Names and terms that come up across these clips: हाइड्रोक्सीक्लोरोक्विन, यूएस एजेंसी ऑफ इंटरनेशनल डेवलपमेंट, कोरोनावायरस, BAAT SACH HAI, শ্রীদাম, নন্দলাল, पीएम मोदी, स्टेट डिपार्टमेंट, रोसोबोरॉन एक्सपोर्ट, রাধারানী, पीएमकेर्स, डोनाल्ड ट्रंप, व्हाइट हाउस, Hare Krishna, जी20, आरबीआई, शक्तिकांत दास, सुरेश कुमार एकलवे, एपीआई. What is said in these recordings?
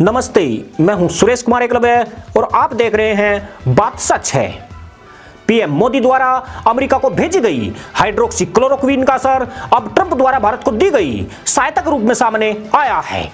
नमस्ते, मैं हूं सुरेश कुमार एकलवे और आप देख रहे हैं बात सच है। पीएम मोदी द्वारा अमेरिका को भेजी गई हाइड्रोक्सीक्लोरोक्विन का असर अब ट्रंप द्वारा भारत को दी गई सहायता के रूप में सामने आया है।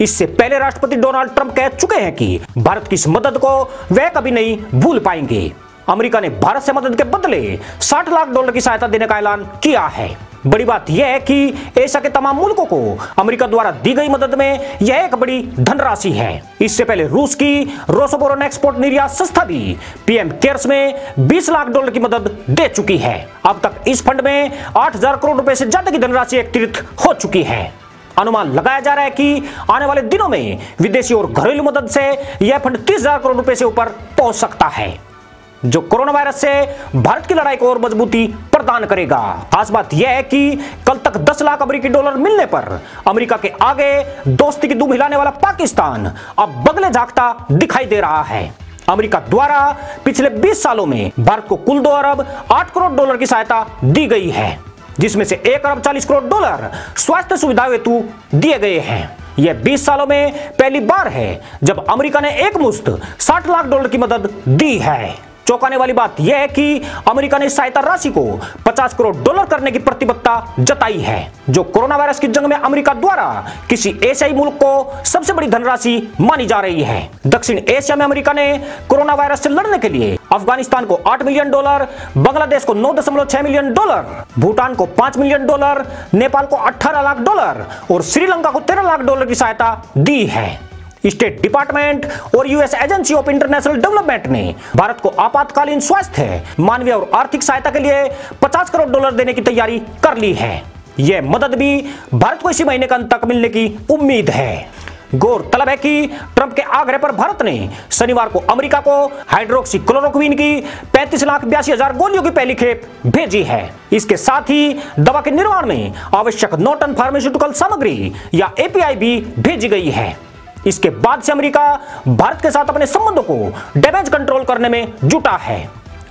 इससे पहले राष्ट्रपति डोनाल्ड ट्रंप कह चुके हैं कि भारत की इस मदद को वे कभी नहीं भूल पाएंगे। अमेरिका ने भारत से मदद के बदले 60 लाख डॉलर की सहायता देने का ऐलान किया है। बड़ी बात यह है कि एशिया के तमाम मुल्कों को अमेरिका द्वारा दी गई मदद में यह एक बड़ी धनराशि है। इससे पहले रूस की रोसोबोरॉन एक्सपोर्ट निर्यात संस्था भी पीएमकेर्स में 20 लाख डॉलर की मदद दे चुकी है। अब तक इस फंड में 8000 करोड़ रुपए से ज्यादा की धनराशि एकत्रित हो चुकी है। अनुमान लगाया जा रहा है कि आने वाले दिनों में विदेशी और घरेलू मदद से यह फंड 30,000 करोड़ रुपए से ऊपर पहुंच सकता है, जो कोरोनावायरस से भारत की लड़ाई को और मजबूती प्रदान करेगा। खास बात यह है कि कल तक 10 लाख अमेरिकी डॉलर मिलने पर अमेरिका के आगे दोस्ती की दुम हिलाने वाला पाकिस्तान अब बगले झांकता दिखाई दे रहा है। अमेरिका द्वारा पिछले 20 सालों में भारत को कुल 2 अरब 8 करोड़ डॉलर की सहायता दी गई है, जिसमें से 1 अरब 40 करोड़ डॉलर स्वास्थ्य सुविधा हेतु दिए गए हैं। यह 20 सालों में पहली बार है जब अमेरिका ने एकमुश्त 60 लाख डॉलर की मदद दी है। चौंकाने वाली बात यह है कि अमेरिका ने सहायता राशि को 50 करोड़ डॉलर करने की प्रतिबद्धता जताई है, जो कोरोना वायरस की जंग में अमेरिका द्वारा किसी एशियाई मुल्क को सबसे बड़ी धनराशि मानी जा रही है। दक्षिण एशिया में अमेरिका ने कोरोना वायरस से लड़ने के लिए अफगानिस्तान को 8 मिलियन डॉलर, बांग्लादेश को 9.6 मिलियन डॉलर, भूटान को 5 मिलियन डॉलर, नेपाल को 18 लाख डॉलर और श्रीलंका को 13 लाख डॉलर की सहायता दी है। स्टेट डिपार्टमेंट और यूएस एजेंसी ऑफ इंटरनेशनल डेवलपमेंट ने भारत को आपातकालीन स्वास्थ्य, मानवीय और आर्थिक सहायता के लिए 50 करोड़ डॉलर देने की तैयारी कर ली है। यह मदद भी भारत को इसी महीने के अंत तक मिलने की उम्मीद है। गौरतलब है कि ट्रंप के आग्रह पर भारत ने शनिवार को अमेरिका को हाइड्रोक्सीक्लोरोक्विन की 35,82,000 गोलियों की पहली खेप भेजी है। इसके साथ ही दवा के निर्माण में आवश्यक 9 टन फार्मास्यूटिकल सामग्री या एपीआई भी भेजी गई है। इसके बाद से अमेरिका भारत के साथ अपने संबंधों को डैमेज कंट्रोल करने में जुटा है।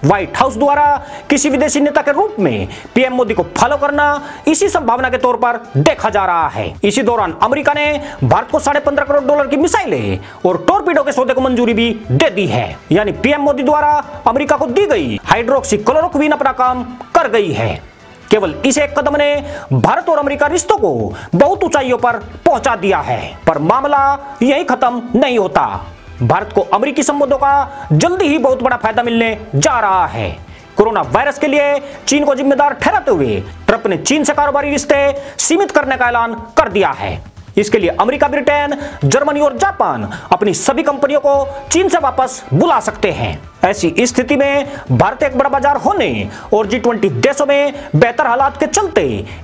व्हाइट हाउस द्वारा किसी विदेशी नेता के रूप में पीएम मोदी को फॉलो करना इसी संभावना के तौर पर देखा जा रहा है। इसी दौरान अमेरिका ने भारत को 15.5 करोड़ डॉलर की मिसाइलें और टॉर्पीडो के सौदे को मंजूरी भी दे दी है। यानी पीएम मोदी द्वारा अमेरिका को दी गई हाइड्रोक्सीक्लोरोक्विन अपना काम कर गई है। केवल इस एक कदम ने भारत और अमेरिका रिश्तों को बहुत ऊंचाइयों पर पहुंचा दिया है। पर मामला यही खत्म नहीं होता। भारत को अमेरिकी संबंधों का जल्दी ही बहुत बड़ा फायदा मिलने जा रहा है। कोरोना वायरस के लिए चीन को जिम्मेदार ठहराते हुए ट्रंप ने चीन से कारोबारी रिश्ते सीमित करने का ऐलान कर दिया है। इसके लिए अमेरिका, ब्रिटेन, जर्मनी और जापान अपनी सभी कंपनियों को चीन से वापस बुला सकते हैं। ऐसी स्थिति में भारत एक बड़ा बाजार होने और जी20 देशों में बेहतर हालात के चलते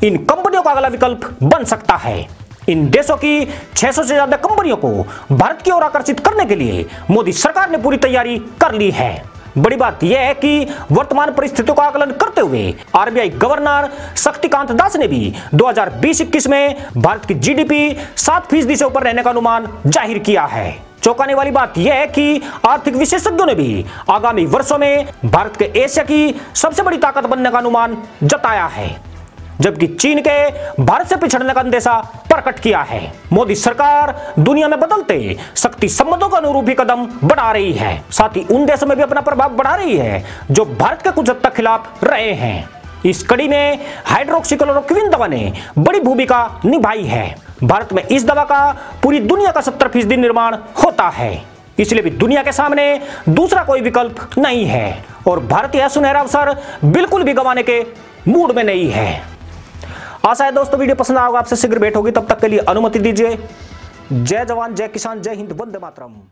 इन कंपनियों का अगला विकल्प बन सकता है। इन देशों की 600 से ज्यादा कंपनियों को भारत की ओर आकर्षित करने के लिए मोदी सरकार ने पूरी तैयारी कर ली है। बड़ी बात यह है कि वर्तमान परिस्थितियों का आकलन करते हुए आरबीआई गवर्नर शक्तिकांत दास ने भी 2020-21 में भारत की जीडीपी 7% से ऊपर रहने का अनुमान जाहिर किया है। चौंकाने वाली बात यह है कि आर्थिक विशेषज्ञों ने भी आगामी वर्षों में भारत के एशिया की सबसे बड़ी ताकत बनने का अनुमान जताया है, जबकि चीन के भारत से पिछड़ने का अंदेशा प्रकट किया है। मोदी सरकार दुनिया में बदलते शक्ति संबंधों के अनुरूप ही कदम बढ़ा रही है। साथ ही उन देशों में भी अपना प्रभाव बढ़ा रही है जो भारत के कुछ हद तक खिलाफ रहे हैं। इस कड़ी में हाइड्रोक्सीक्लोरोक्विन दवा ने बड़ी भूमिका निभाई है। भारत में इस दवा का पूरी दुनिया का 70% निर्माण होता है, इसलिए भी दुनिया के सामने दूसरा कोई विकल्प नहीं है और भारत यह सुनहरा अवसर बिल्कुल भी गंवाने के मूड में नहीं है। आशा है दोस्तों वीडियो पसंद आओगे, आपसे शीघ्र भेंट होगी। तब तक के लिए अनुमति दीजिए। जय जवान, जय किसान, जय हिंद, वंदे मातरम।